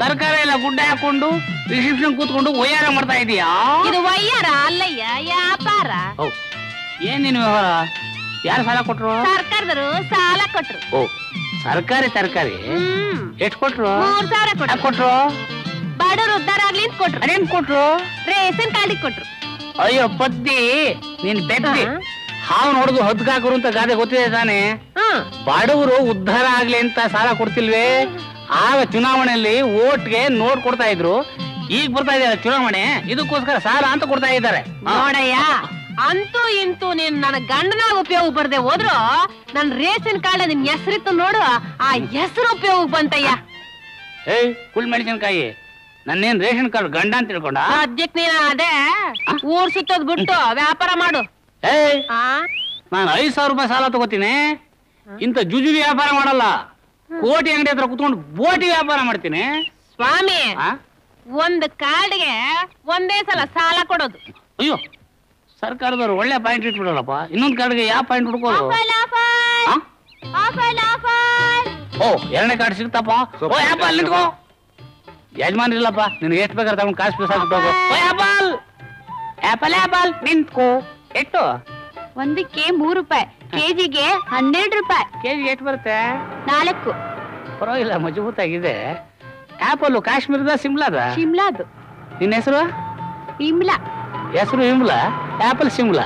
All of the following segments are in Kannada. ತರಕಾರಿ ಎಲ್ಲ ಗುಡ್ಡ ಹಾಕೊಂಡು ರಿಸೆಪ್ಷನ್ ಕೂತ್ಕೊಂಡು ವಯ್ಯಾರ ಮಾಡ್ತಾ ಇದೀಯಾ? ಇದು ವಯ್ಯಾರ ಅಲ್ಲಯ್ಯ, ವ್ಯಾಪಾರ. ಏನ್ ನಿನ್ ವ್ಯವಹಾರ? ಯಾರು ಸಾಲ ಕೊಟ್ರು? ಸರ್ಕಾರದವರು ಸಾಲ ಕೊಟ್ರು. ಓ, ಸರ್ಕಾರಿ ತರಕಾರಿ ಎಷ್ಟು ಕೊಟ್ರು? 3,000 ಕೊಟ್ರು. ಬಡವರು ಉದ್ದಾರ ಆಗ್ಲಿ ಅಂತ ಕೊಟ್ರು. ಅದೇನ್ ಕೊಟ್ರು? ರೇಷನ್ ಕಾರ್ಡಿಗೆ ಕೊಟ್ರು. ಅಯ್ಯೋ ಪದ್ದಿ, ನೀನ್ ಬೆಟ್ಟಿ ಹಾವು ನೋಡುದು ಹದ್ಗಾಕರು ಅಂತ ಗಾದೆ ಗೊತ್ತಿದೆ ತಾನೆ? ಬಡವರು ಉದ್ಧಾರ ಆಗ್ಲಿ ಅಂತ ಸಾಲ ಕೊಡ್ತಿಲ್ವೇ? ಆಗ ಚುನಾವಣೆಯಲ್ಲಿ ಓಟ್ಗೆ ನೋಟ್ ಕೊಡ್ತಾ ಇದ್ರು, ಈಗ ಬರ್ತಾ ಇದಾರೆ ಚುನಾವಣೆ, ಇದಕ್ಕೋಸ್ಕರ ಸಾಲ ಅಂತ ಕೊಡ್ತಾ ಇದ್ದಾರೆ. ನೋಡಯ್ಯ, ಅಂತೂ ಇಂತೂ ನೀನ್ ನನ್ನ ಗಂಡನಾಗ ಉಪಯೋಗ ಬರ್ದೆ ಹೋದ್ರು ನನ್ ರೇಷನ್ ಕಾರ್ಡ್ ನಿನ್ ಹೆಸರಿತ್ತು ನೋಡು, ಆ ಹೆಸರು ಉಪಯೋಗ ಬಂತಯ್ಯ. ಏಯ್ ಕುಳ್ ಮೆಣಸಿನ್ಕಾಯಿ, ನನ್ನೇನ್ ರೇಷನ್ ಕಾರ್ಡ್ ಗಂಡ ಅಂತ ತಿಳ್ಕೊಂಡ? ಅದ್ಯಕ್ ನೀನ ಅದೇ ಊರ್ ಸುತ್ತೋದ್ ಬಿಟ್ಟು ವ್ಯಾಪಾರ ಮಾಡು. ಏಯ್, ನಾನು 5,000 ರೂಪಾಯಿ ಸಾಲ ತಗೋತೀನಿ, ಇಂತ ಜುಜು ವ್ಯಾಪಾರ ಮಾಡಲ್ಲ. ಕೋಟಿ ಅಂಗಡಿ ಹತ್ರ ಕುತ್ಕೊಂಡು ಬೋಟಿ ವ್ಯಾಪಾರ ಮಾಡ್ತೀನಿ. ಸ್ವಾಮಿ, ಒಂದ್ ಕಾರ್ಡ್ಗೆ ಒಂದೇ ಸಲ ಸಾಲ ಕೊಡೋದು. ಅಯ್ಯೋ, ಸರ್ಕಾರದವ್ರು ಒಳ್ಳೆ ಪಾಯಿಂಟ್ ಇಟ್ಬಿಡೋಲ್ಲಪ್ಪ. ಇನ್ನೊಂದ್ ಕಾರ್ಡ್ಗೆ ಯಾವ ಪಾಯಿಂಟ್ ಹುಡ್ಕೋದು? ಓ, ಎರಡನೇ ಕಾರ್ಡ್ ಸಿಗ್ತಪ್ಪ. ಓ ಆಪಲ್ ಅಲ್ಲಿ ಇಟ್ಕೋ, ಯಜಮಾನ್ರಿಲ್ಲಪ್ಪ, ನಿನ್ಗೆ ಎಷ್ಟು ಬೇಕಾದ್ರೆ ತಗೊಂಡು ಕಾಸು ಪೀಸ್ ಹಾಕ್ಬಿಟ್ಟು. ಓ ಆಪಲ್ ಆಪಲ್ ಆಪಲ್ ನಿಂತ್ಕೋ. ಎಷ್ಟು? ಒಂದಕ್ಕೆ 3 ರೂಪಾಯಿ, ಕೆಜಿಗೆ 12 ರೂಪಾಯಿ. ಕೆಜಿಗೆ ಎಷ್ಟು ಬರುತ್ತೆ? 4. ಪರವಾಗಿಲ್ಲ, ಮಜಬೂತಾಗಿದೆ. ಆಪಲ್ ಕಾಶ್ಮೀರದ, ಸಿಮ್ಲಾದ? ಶಿಮ್ಲಾದು. ನಿನ್ನ ಹೆಸರು? ವಿಮ್ಲಾ. ಹೆಸರು ವಿಮ್ಲಾ, ಆಪಲ್ ಶಿಮ್ಲಾ.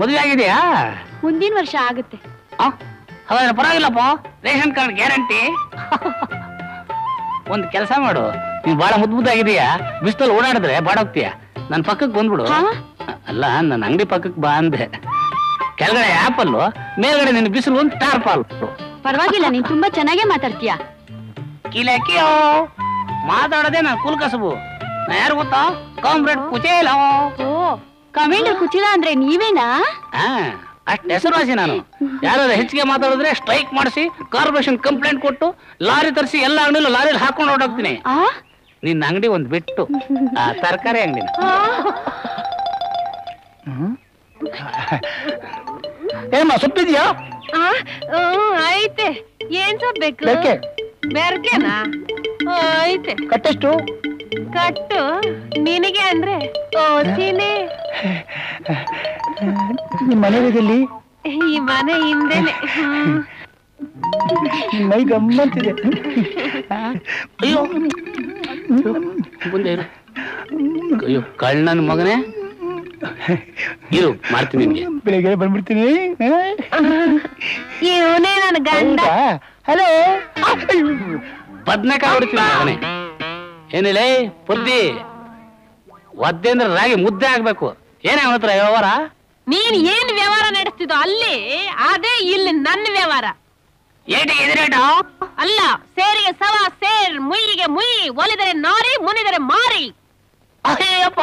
ಮದುವೆ ಆಗಿದೆಯಾ? ಮುಂದಿನ ವರ್ಷ ಆಗುತ್ತೆ. ಹೌದ್ರ, ಪರವಾಗಿಲ್ಲಪ್ಪ, ರೇಷನ್ ಕಾರ್ಡ್ ಗ್ಯಾರಂಟಿ. ಒಂದ್ ಕೆಲಸ ಮಾಡು, ನೀನ್ ಬಾಳ ಮುದ್ದಾಗಿದೆಯಾ, ಬಿಸ್ತಲ್ಲಿ ಓಡಾಡಿದ್ರೆ ಬಾಡೋಗ್ತೀಯಾ, ನನ್ನ ಪಕ್ಕಕ್ಕೆ ಬಂದ್ಬಿಡು. ಅಲ್ಲ, ನನ್ನ ಅಂಗಡಿ ಪಕ್ಕಕ್ಕೆ ಬಾ ಅಂದೆ. ಕೆಳಗಡೆ ಆಪಲ್, ಮೇಲ್ಗಡೆ ನಿನ್ನ ಬಿಸಿಲು ಒಂದು ಟಾರ್ಪಾಲ್. ಪರವಾಗಿಲ್ಲ, ನೀನ್ ತುಂಬಾ ಚೆನ್ನಾಗೇ ಮಾತಾಡ್ತೀಯ. ಕಿಲಕಿಯೋ ಮಾತಾಡದೆ ನಾನು ಕುಲ್ ಕಸಬು. ನಾ ಯಾರು ಗೊತ್ತಾ? ಕಾಮ್ರೇಡ್ ಕುಚೇಲ. ಓ, ಕಮಾಂಡರ್ ಕುಚೇಲ ಅಂದ್ರೆ ನೀವೇನಾ? ಅಷ್ಟ್ ಹೆಸರುವಾಸಿ ನಾನು. ಯಾರಾದ್ರೂ ಹೆಚ್ಚಿಗೆ ಮಾತಾಡಿದ್ರೆ ಸ್ಟ್ರೈಕ್ ಮಾಡಿಸಿ ಕಾರ್ಪೊರೇಷನ್ ಕಂಪ್ಲೇಂಟ್ ಕೊಟ್ಟು ಲಾರಿ ತರಿಸಿ ಎಲ್ಲ ಅಂಗಡಿಯಲ್ಲೂ ಲಾರಿಯಲ್ಲಿ ಹಾಕೊಂಡು ಓಡಾಡ್ತೀನಿ. ನಿನ್ನ ಅಂಗಡಿ ಒಂದ್ ಬಿಟ್ಟು ಆ ತರಕಾರಿ ಅಂಗಡಿನ. ಏಮ್ಮ ಸೊಪ್ಪಿದ್ಯಾ? ಐತೆ. ಏನ್ ಸೊಪ್ಪು ಬೇಕು? ಬೆರ್ಗೆನಾ? ಐತೆ. ಕಟ್ಟೆಷ್ಟು? ಕಟ್ಟು ನಿನಗೆ ಅಂದ್ರೆ ನಿಮ್ಮ ಮನೆಯಲ್ಲಿ, ಈ ಮನೆ ಹಿಂದೆನೆ. ಮೈ ಗಮ್ಮಂತಿದೆ. ಅಯ್ಯೋ ಮುಂದೆ ಇರು. ಅಯ್ಯೋ ಕಳ್ ನನ್ನ ಮಗನೇ, ಇರು ಮಾಡ್ತೀನಿ ನಿನ್ಗೆ. ಬೆಳಿಗ್ಗೆ ಬಂದ್ಬಿಡ್ತೀನಿ. ಇವನೇ ನನ್ನ ಗಂಡ. ಹಲೋ, ಬದ್ನೆಕಾಯಿ ಹೊಡಿತೀನಿ ಮಗನೇ. ಏನಿಲ್ಲೇ ಪುದ್ದಿ, ಒದ್ದೆ ಅಂದ್ರೆ ರಾಗಿ ಮುದ್ದೆ ಆಗ್ಬೇಕು. ಏನೇ ಅವನ ಹತ್ರ ವ್ಯವಹಾರ? ನೀನ್ ಏನ್ ವ್ಯವಹಾರ ನಡೆಸ್ತಿದ್ದೋ ಅಲ್ಲಿ ಅದೇ, ಇಲ್ಲಿ ನನ್ನ ವ್ಯವಹಾರ. ಏಟಿಗೆ ಅಲ್ಲ, ಸೇರಿಗೆ ಸವಾ ಸೇರ್, ಮುಯಿಗೆ ಮುಯಿ, ಒಲಿದರೆ ನಾರಿ, ಮುನಿದರೆ ಮಾರಿ. ಅಯ್ಯಪ್ಪ.